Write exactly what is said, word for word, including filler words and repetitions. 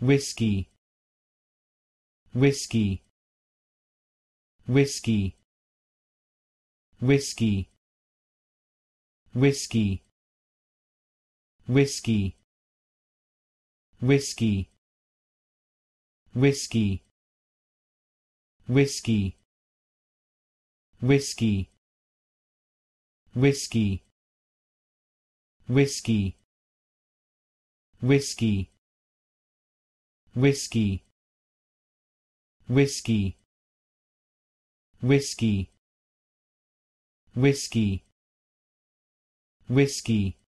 Whiskey, whiskey, whiskey, whiskey, whiskey, whiskey, whiskey, whiskey, whiskey, whiskey, whiskey, whiskey, whiskey, whiskey, whiskey, whiskey, whiskey, whiskey,